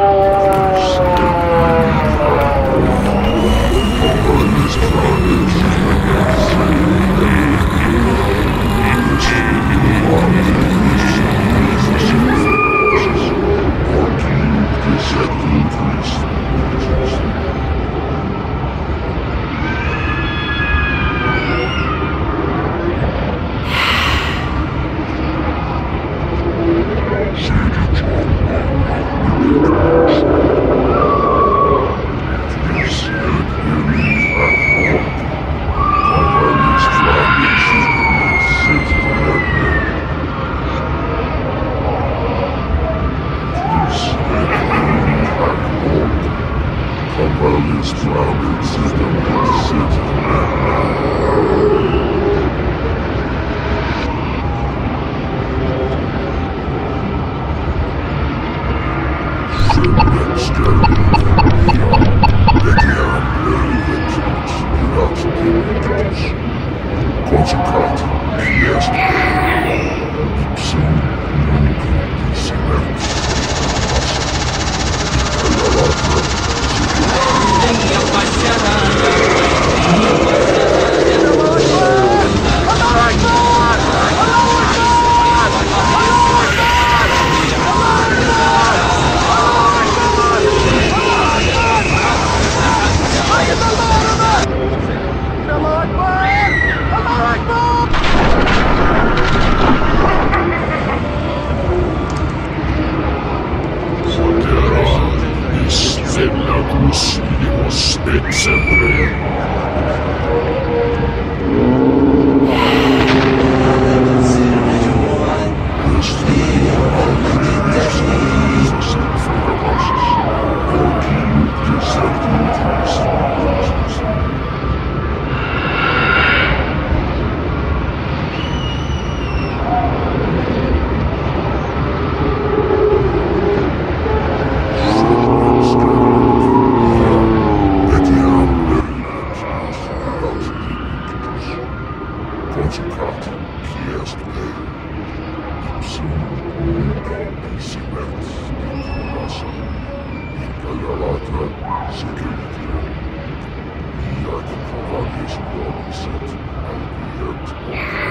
Security. We are the Colonius World Set, and we are